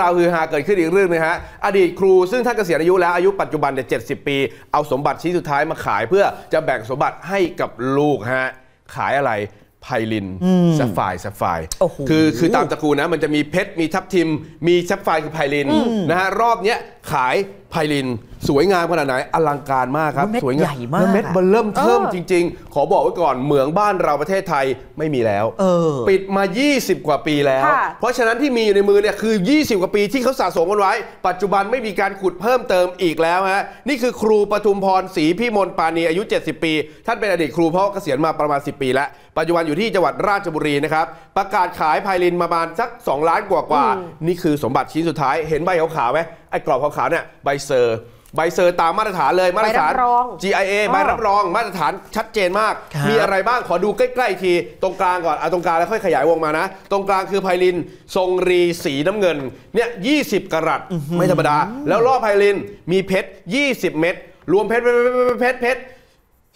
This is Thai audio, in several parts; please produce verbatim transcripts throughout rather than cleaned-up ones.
ราวฮือฮาเกิดขึ้นอีกเรื่องนึงฮะอดีตครูซึ่งท่านเกษียณอายุแล้วอายุปัจจุบันเนี่ยเจ็ดสิบปีเอาสมบัติชิ้นสุดท้ายมาขายเพื่อจะแบ่งสมบัติให้กับลูกฮะขายอะไรไพลินแซฟไฟร์แซฟไฟร์คือคือตามตระกูลนะมันจะมีเพชรมีทับทิมมีแซฟไฟร์คือไพลินนะฮะรอบเนี้ยขายไพลินสวยงามขนาดไหนอลังการมากครับสวยงามใหญ่มากเม็ดมันเริ่มเทิมจริงๆขอบอกไว้ก่อนเหมืองบ้านเราประเทศไทยไม่มีแล้วปิดมายี่สิบกว่าปีแล้วเพราะฉะนั้นที่มีอยู่ในมือเนี่ยคือยี่สิบกว่าปีที่เขาสะสมกันไว้ปัจจุบันไม่มีการขุดเพิ่มเติมอีกแล้วฮะนี่คือครูปทุมพรศรีพิมลปานีอายุเจ็ดสิบปีท่านเป็นอดีตครูเพราะเกษียณมาประมาณสิบปีแล้วปัจจุบันอยู่ที่จังหวัดราชบุรีนะครับประกาศขายไพลินมาประมาณสักสองล้านกว่าๆนี่คือสมบัติชิ้นสุดท้ายเห็นใบขาวๆไหมไอ้กรอบขาวๆเนี่ยใบเซอร์ใบเซอร์ตามมาตรฐานเลยมาตรฐาน จี ไอ เอ ใบรับรองมาตรฐานชัดเจนมากมีอะไรบ้างขอดูใกล้ๆทีตรงกลางก่อนเอาตรงกลางแล้วค่อยขยายวงมานะตรงกลางคือไพลินทรงรีสีน้ำเงินเนี่ยยี่สิบกะรัตไม่ธรรมดาแล้วรอบไพลินมีเพชรยี่สิบเม็ดรวมเพชรเพชรเพชร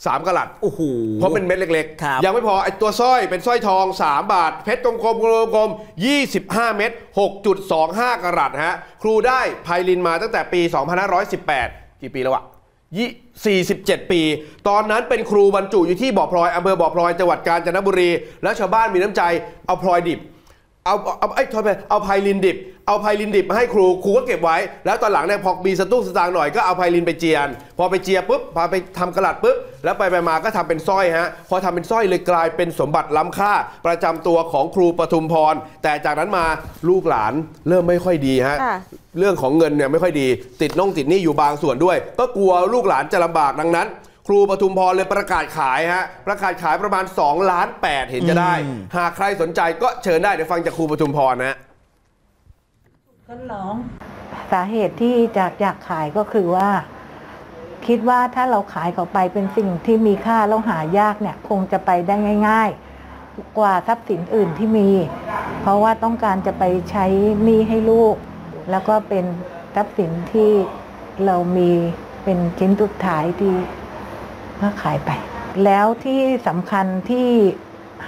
สามกะรัตโอ้โหเพราะเป็นเม็ดเล็กๆยังไม่พอไอตัวสร้อยเป็นสร้อยทองสามบาทเพชรกลมๆกลมๆยี่สิบห้าเม็ด หกจุดสองห้า กะรัตฮะครูได้ไพลินมาตั้งแต่ปีสองพันห้าร้อยสิบแปดกี่ปีแล้วอะสี่สิบเจ็ดปีตอนนั้นเป็นครูบรรจุอยู่ที่บ่อพลอยอำเภอบ่อพลอยจังหวัดกาญจนบุรีแล้วชาวบ้านมีน้ำใจเอาพลอยดิบเอาเอาไอ้ทอยไปเอาไพลินดิบเอาไพลินดิบมาให้ครูครูก็เก็บไว้แล้วตอนหลังเนี่ยพอมีสตุ้งสตางค์หน่อยก็เอาไพลินไปเจียนพอไปเจียปุ๊บพอไปทำกระดาษปุ๊บแล้วไปไปมาก็ทำเป็นสร้อยฮะพอทำเป็นสร้อยเลยกลายเป็นสมบัติล้ำค่าประจำตัวของครูปทุมพรแต่จากนั้นมาลูกหลานเริ่มไม่ค่อยดีฮะเรื่องของเงินเนี่ยไม่ค่อยดีติดน่องติดหนี้อยู่บางส่วนด้วยก็กลัวลูกหลานจะลำบากดังนั้นครูปทุมพรเลยประกาศขายฮะประกาศขายประมาณสองล้านแปดเห็นจะได้หากใครสนใจก็เชิญได้เดี๋ยวฟังจากครูปทุมพรนะต้นร้องสาเหตุที่จากอยากขายก็คือว่าคิดว่าถ้าเราขายเขาไปเป็นสิ่งที่มีค่าแล้วหายากเนี่ยคงจะไปได้ง่ายๆกว่าทรัพย์สินอื่นที่มีเพราะว่าต้องการจะไปใช้หนี้ให้ลูกแล้วก็เป็นทรัพย์สินที่เรามีเป็นชิ้นสุดท้ายที่ก็ขายไปแล้วที่สำคัญที่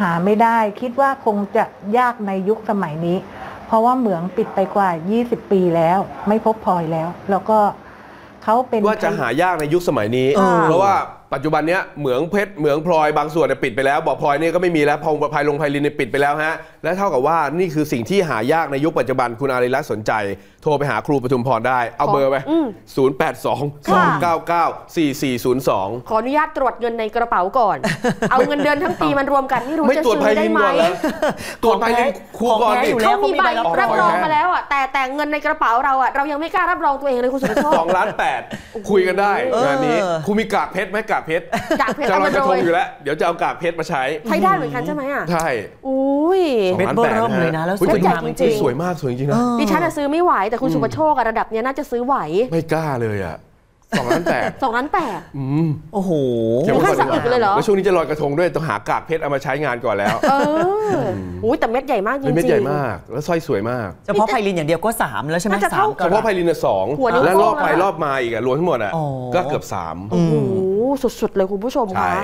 หาไม่ได้คิดว่าคงจะยากในยุคสมัยนี้เพราะว่าเหมืองปิดไปกว่ายี่สิบปีแล้วไม่พบพลอยแล้วแล้วก็เขาเป็นว่าจะหายากในยุคสมัยนี้เพราะว่าปัจจุบันเนี้ยเหมืองเพชรเหมืองพลอยบางส่วนปิดไปแล้วบ่อพลอยนี่ก็ไม่มีแล้วพองไพลงไพลินปิดไปแล้วฮะและเท่ากับว่านี่คือสิ่งที่หายากในยุคปัจจุบันคุณอาริรัตน์สนใจโทรไปหาครูปทุมพรได้เอาเบอร์ไปศูนย์ แปด สอง สอง เก้า เก้า สี่ สี่ ศูนย์ สองขออนุญาตตรวจเงินในกระเป๋าก่อนเอาเงินเดือนทั้งปีมันรวมกันไม่รู้จะซื้อได้ไหมตรวจไพลินครูก่อนเขามีใบรับรองมาแล้วอ่ะแต่แต่เงินในกระเป๋าเราอ่ะเรายังไม่กล้ารับรองตัวเองเลยคุณสุรโชคสองล้านแปดคุยกันได้งานนี้ครูมีกากเพชรไหมกากเพชรจะลอยกระทงอยู่แล้วเดี๋ยวจะเอากากเพชรมาใช้ใช้ได้เหมือนกันใช่ไหมอ่ะใช่อุ้ยเม็ดเบอร์เริ่มเลยนะแล้วสวยมากจริงสวยมากสวยจริงนะดิฉันจะซื้อไม่ไหวแต่คุณสุภโชคระดับนี้น่าจะซื้อไหวไม่กล้าเลยอ่ะสองล้านแปดสองล้านแปดโอ้โหไม่ค่อยสักอึกเลยเหรอแล้วช่วงนี้จะลอยกระทงด้วยต้องหากากเพชรเอามาใช้งานก่อนแล้วเอออุ้ยแต่เม็ดใหญ่มากจริงๆเม็ดใหญ่มากแล้วสร้อยสวยมากเฉพาะไพลินอย่างเดียวก็สามแล้วใช่ไหมสามเฉพาะไพลินสองและรอบไปรอบมาอีกอะรวมทั้งหมดอะก็เกือบสามโอ้โหสุดๆเลยคุณผู้ชมคะ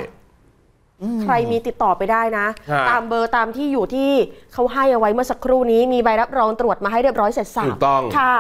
ใครมีติดต่อไปได้นะตามเบอร์ตามที่อยู่ที่เขาให้เอาไว้เมื่อสักครู่นี้มีใบรับรองตรวจมาให้เรียบร้อยเสร็จสรรพถูกต้องค่ะ